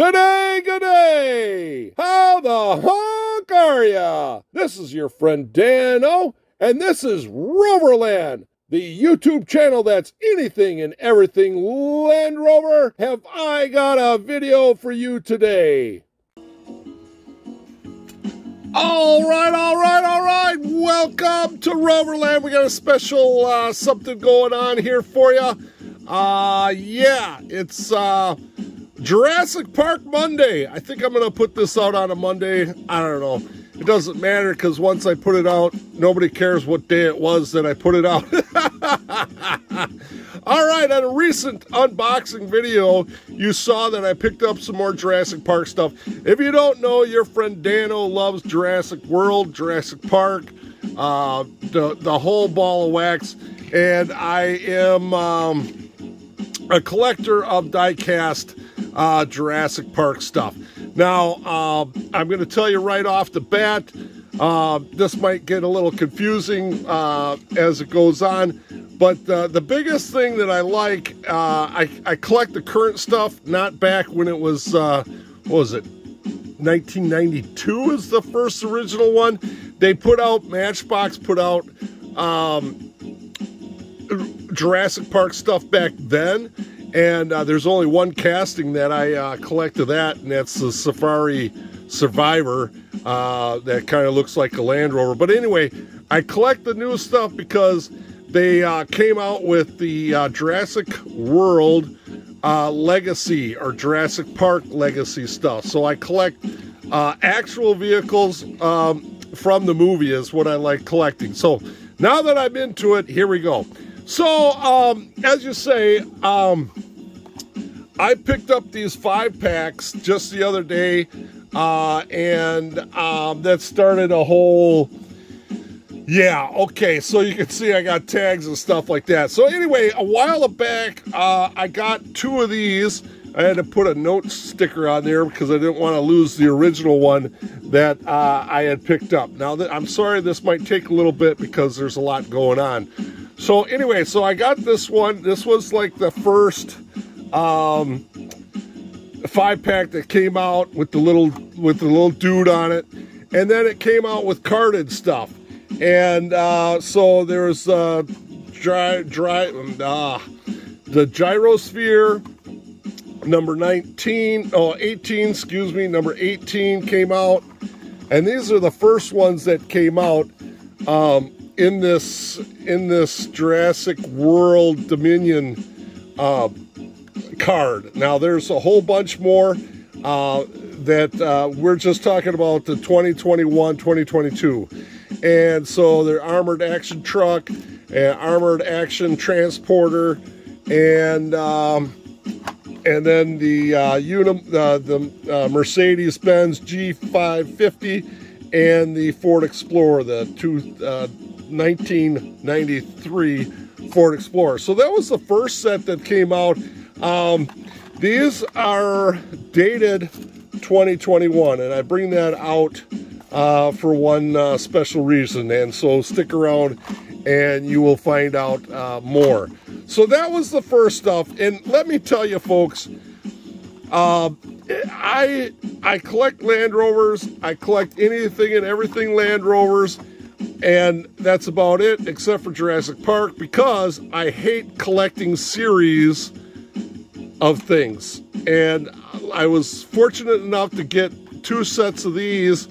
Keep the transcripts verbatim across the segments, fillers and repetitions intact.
Good day, good day! How the honk are ya? This is your friend Dano, and this is Roverland, the YouTube channel that's anything and everything Land Rover. Have I got a video for you today? All right, all right, all right. Welcome to Roverland. We got a special uh, something going on here for you. Uh, yeah, it's uh, Jurassic Park Monday. I think I'm going to put this out on a Monday. I don't know. It doesn't matter because once I put it out, nobody cares what day it was that I put it out. All right, on a recent unboxing video, you saw that I picked up some more Jurassic Park stuff. If you don't know, your friend Dano loves Jurassic World, Jurassic Park, uh, the, the whole ball of wax. And I am um, a collector of die-cast uh, Jurassic Park stuff. Now, uh, I'm going to tell you right off the bat, uh, this might get a little confusing uh, as it goes on, but uh, the biggest thing that I like, uh, I, I collect the current stuff, not back when it was, uh, what was it, nineteen ninety-two is the first original one. They put out, Matchbox put out um, Jurassic Park stuff back then. And uh, there's only one casting that I uh, collect of that, and that's the Safari Survivor uh, that kind of looks like a Land Rover. But anyway, I collect the new stuff because they uh, came out with the uh, Jurassic World uh, Legacy or Jurassic Park Legacy stuff. So I collect uh, actual vehicles um, from the movie is what I like collecting. So now that I'm into it, here we go. So, um, as you say, um, I picked up these five packs just the other day, uh, and um, that started a whole, yeah, okay, so you can see I got tags and stuff like that. So anyway, a while back, uh, I got two of these. I had to put a note sticker on there because I didn't want to lose the original one that uh, I had picked up. Now, th- I'm sorry this might take a little bit because there's a lot going on. So anyway, so I got this one. This was like the first um, five pack that came out with the little with the little dude on it, and then it came out with carded stuff. And uh, so there was uh, dry, dry, uh, the Gyrosphere number nineteen, oh eighteen, excuse me, number eighteen came out, and these are the first ones that came out. Um, in this in this Jurassic World Dominion uh, card. Now there's a whole bunch more uh, that uh, we're just talking about the twenty twenty-one, twenty twenty-two. And so they're armored action truck, and armored action transporter, and um, and then the uh, Unim uh, the uh, Mercedes-Benz G five fifty and the Ford Explorer, the two uh, nineteen ninety-three Ford Explorer. So that was the first set that came out. Um, these are dated twenty twenty-one, and I bring that out uh, for one uh, special reason, and so stick around and you will find out uh, more. So that was the first stuff, and let me tell you folks, uh, I, I collect Land Rovers, I collect anything and everything Land Rovers, and that's about it, except for Jurassic Park, because I hate collecting series of things. And I was fortunate enough to get two sets of these,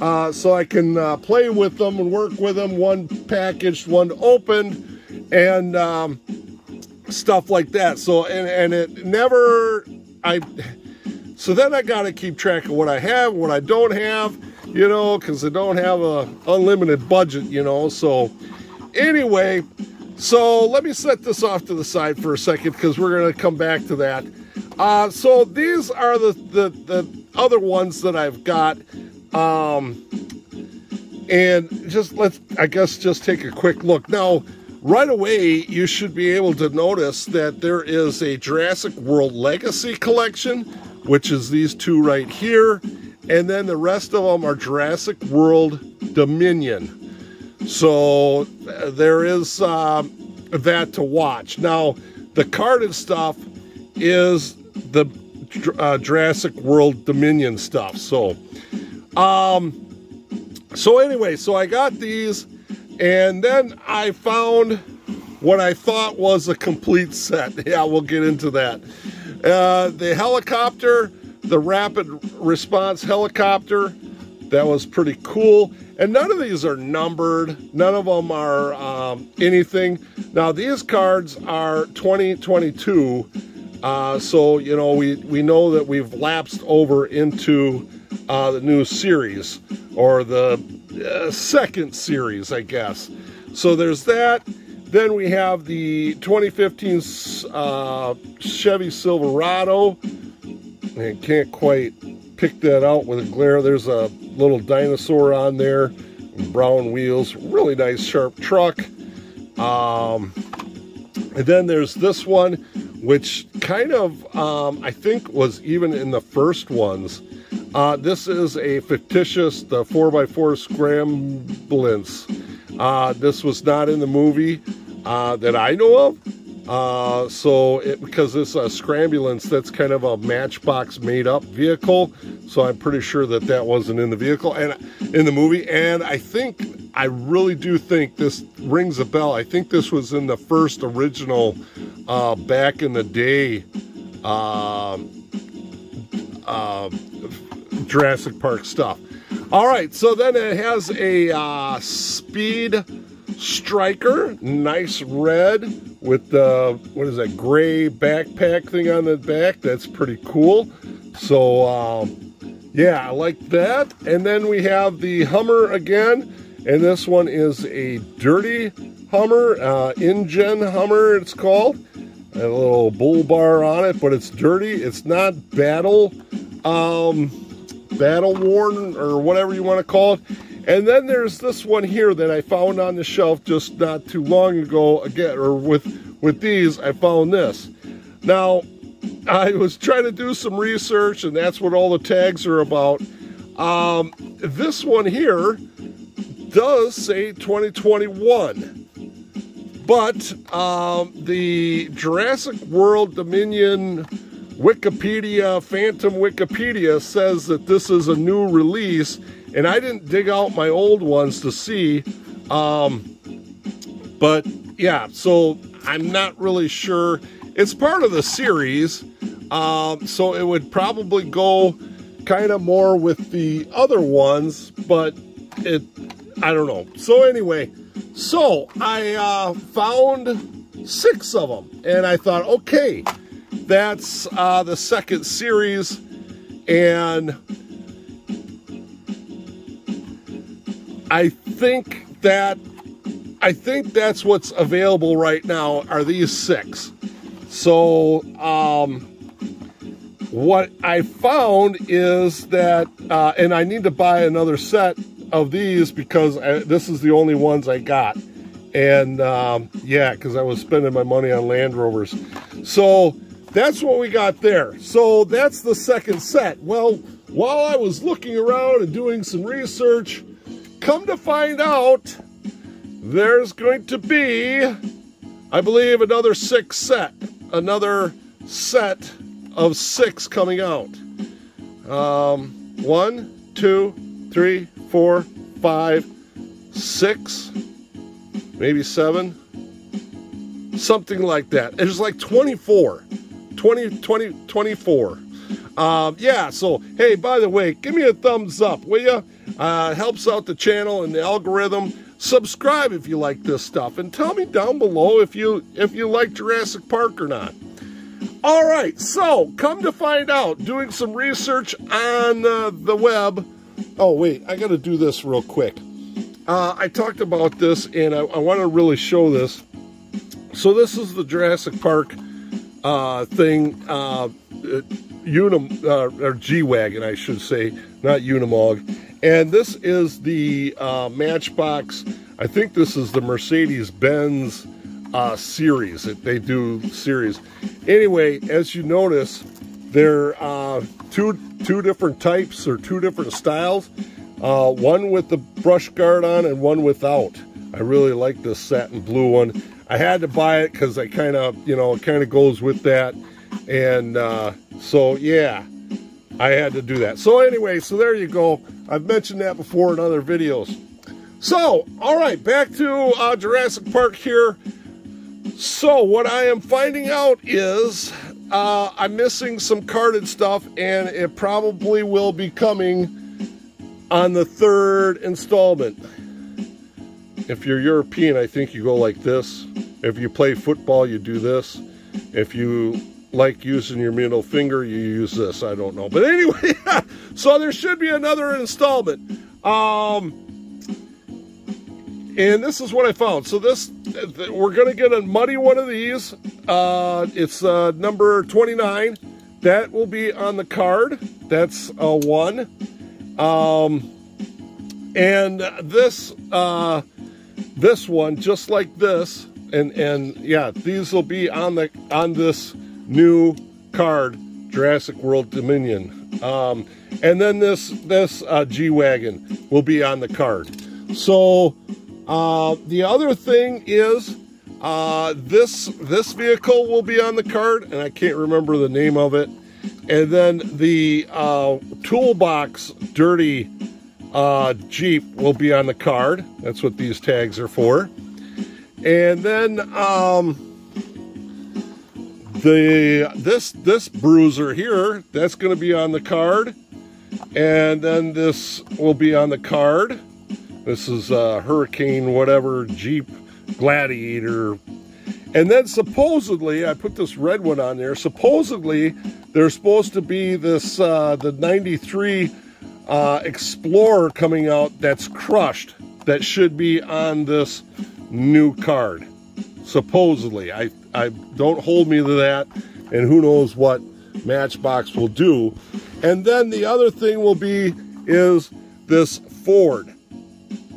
uh, so I can uh, play with them and work with them, one packaged, one opened, and um, stuff like that. So, and, and it never, I, so then I gotta keep track of what I have, what I don't have, you know, because they don't have a unlimited budget, you know. So anyway, so let me set this off to the side for a second because we're going to come back to that. Uh, so these are the, the, the other ones that I've got. Um, and just let's, I guess, just take a quick look. Now, right away, you should be able to notice that there is a Jurassic World Legacy collection, which is these two right here. And then the rest of them are Jurassic World Dominion. So there is uh, that to watch. Now, the carded stuff is the uh, Jurassic World Dominion stuff. So, um, so anyway, so I got these, and then I found what I thought was a complete set. Yeah, we'll get into that. Uh, the helicopter, the rapid response helicopter, that was pretty cool. And none of these are numbered. None of them are um, anything. Now these cards are twenty twenty-two. Uh, so, you know, we, we know that we've lapsed over into uh, the new series, or the uh, second series, I guess. So there's that. Then we have the twenty fifteen uh, Chevy Silverado. I can't quite pick that out with a glare. There's a little dinosaur on there. Brown wheels. Really nice, sharp truck. Um, and then there's this one, which kind of, um, I think, was even in the first ones. Uh, this is a fictitious, the four by four Scramblins. Uh, this was not in the movie uh, that I know of. Uh, so it, because it's a Scramblins, that's kind of a Matchbox made up vehicle. So I'm pretty sure that that wasn't in the vehicle and in the movie. And I think, I really do think this rings a bell. I think this was in the first original, uh, back in the day, um, uh, uh, Jurassic Park stuff. All right. So then it has a, uh, Speed Striker, nice red, with the, what is that, gray backpack thing on the back. That's pretty cool. So, um, yeah, I like that. And then we have the Hummer again. And this one is a dirty Hummer, uh, InGen Hummer it's called. A little bull bar on it, but it's dirty. It's not battle, um, battle worn or whatever you want to call it. And then there's this one here that I found on the shelf just not too long ago. Again, or with, with these, I found this. Now, I was trying to do some research, and that's what all the tags are about. Um, this one here does say twenty twenty-one. But um, the Jurassic World Dominion Wikipedia, Phantom Wikipedia, says that this is a new release. And I didn't dig out my old ones to see, um, but yeah, so I'm not really sure. It's part of the series, um, so it would probably go kind of more with the other ones, but it, I don't know. So anyway, so I uh, found six of them, and I thought, okay, that's uh, the second series, and I think that, I think that's what's available right now are these six. So, um, what I found is that, uh, and I need to buy another set of these because I, this is the only ones I got. And, um, yeah, because I was spending my money on Land Rovers. So that's what we got there. So that's the second set. Well, while I was looking around and doing some research, come to find out, there's going to be, I believe, another six set. Another set of six coming out. Um, one, two, three, four, five, six, maybe seven. Something like that. There's like twenty-four. twenty, twenty, twenty-four. Um, yeah, so, hey, by the way, give me a thumbs up, will you? Uh, helps out the channel and the algorithm. Subscribe if you like this stuff, and tell me down below if you if you like Jurassic Park or not. All right, so come to find out, doing some research on uh, the web. Oh wait, I got to do this real quick. Uh, I talked about this, and I, I want to really show this. So this is the Jurassic Park uh, thing, uh, Unim uh, or G-Wagon, I should say, not Unimog. And this is the uh, Matchbox. I think this is the Mercedes-Benz uh, series. That they do series. Anyway, as you notice, there are uh, two, two different types or two different styles. Uh, one with the brush guard on and one without. I really like this satin blue one. I had to buy it because I kind of, you know, it kind of goes with that. And uh, so, yeah, I had to do that. So anyway, so there you go. I've mentioned that before in other videos. So, all right, back to uh, Jurassic Park here. So what I am finding out is uh, I'm missing some carded stuff, and it probably will be coming on the third installment. If you're European, I think you go like this. If you play football, you do this. If you like using your middle finger, you use this. I don't know. But anyway, so there should be another installment. Um, and this is what I found. So this, we're going to get a muddy one of these. Uh, it's uh, number twenty-nine. That will be on the card. That's a one. Um, and this, uh, this one, just like this, and, and yeah, these will be on the, on this new card, Jurassic World Dominion. Um, and then this, this, uh, G-Wagon will be on the card. So, uh, the other thing is, uh, this, this vehicle will be on the card, and I can't remember the name of it. And then the uh, toolbox dirty uh, Jeep will be on the card. That's what these tags are for. And then um, the this this bruiser here, that's going to be on the card. And then this will be on the card. This is uh, Hurricane whatever Jeep Gladiator. And then supposedly, I put this red one on there, supposedly there's supposed to be this, uh, the ninety-three uh, Explorer coming out that's crushed, that should be on this new card. Supposedly. I, I don't hold me to that, and who knows what Matchbox will do. And then the other thing will be is this Ford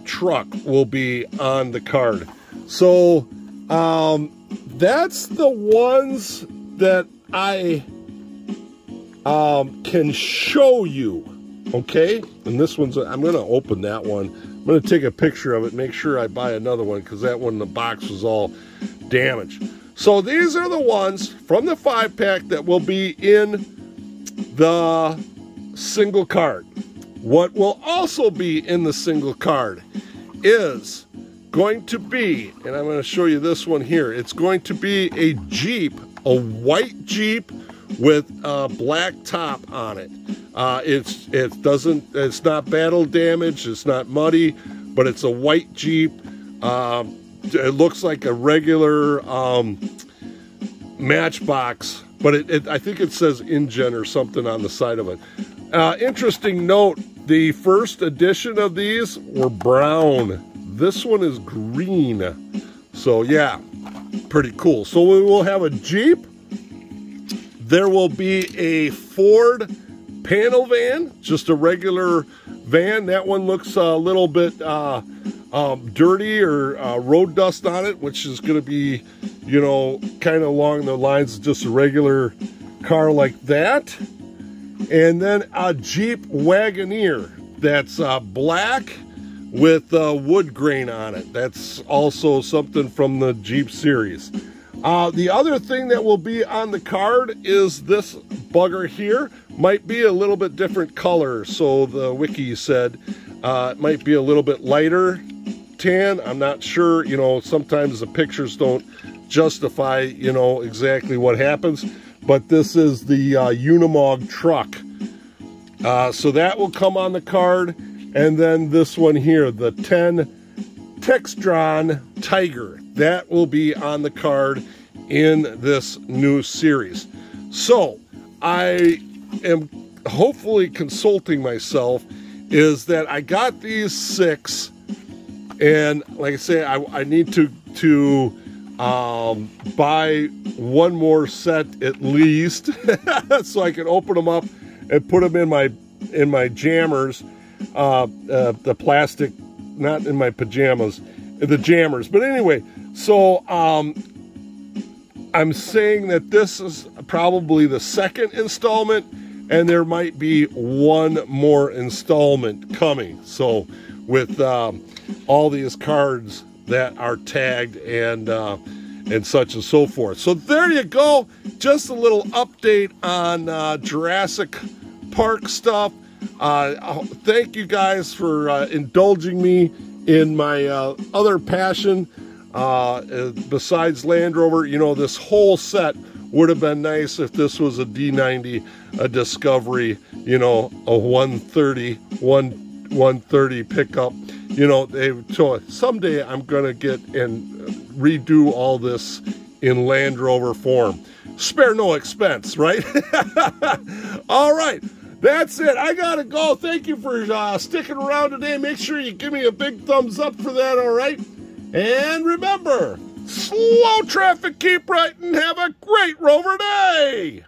truck will be on the card. So, um, that's the ones that I... Um, can show you, okay? And this one's, I'm going to open that one. I'm going to take a picture of it, make sure I buy another one, because that one in the box was all damaged. So these are the ones from the five pack that will be in the single card. What will also be in the single card is going to be, and I'm going to show you this one here, it's going to be a Jeep, a white Jeep, with a black top on it. Uh, it's it doesn't it's not battle damaged. It's not muddy, but it's a white Jeep. Uh, it looks like a regular um, Matchbox, but it, it I think it says InGen or something on the side of it. Uh, interesting note: the first edition of these were brown. This one is green. So yeah, pretty cool. So we will have a Jeep. There will be a Ford panel van, just a regular van. That one looks a little bit uh, um, dirty or uh, road dust on it, which is going to be, you know, kind of along the lines of just a regular car like that. And then a Jeep Wagoneer that's uh, black with uh, wood grain on it. That's also something from the Jeep series. Uh, the other thing that will be on the card is this bugger here. Might be a little bit different color, so the wiki said. Uh, it might be a little bit lighter tan. I'm not sure. You know, sometimes the pictures don't justify, you know, exactly what happens. But this is the uh, Unimog truck. Uh, so that will come on the card. And then this one here, the ten... Textron Tiger, that will be on the card in this new series. So I am hopefully consulting myself is that I got these six, and like I say, I, I need to to um, buy one more set at least so I can open them up and put them in my in my jammers, uh, uh, the plastic. Not in my pajamas, the jammers. But anyway, so um, I'm saying that this is probably the second installment, and there might be one more installment coming. So with um, all these cards that are tagged and uh, and such and so forth. So there you go. Just a little update on uh, Jurassic Park stuff. Uh, thank you guys for uh, indulging me in my uh, other passion uh, besides Land Rover. You know, this whole set would have been nice if this was a D ninety, a Discovery, you know, a one thirty, one thirty pickup. You know, they so someday I'm gonna get and redo all this in Land Rover form. Spare no expense, right? All right, that's it. I gotta go. Thank you for uh, sticking around today. Make sure you give me a big thumbs up for that. All right, and remember, slow traffic, keep right, and have a great Rover day.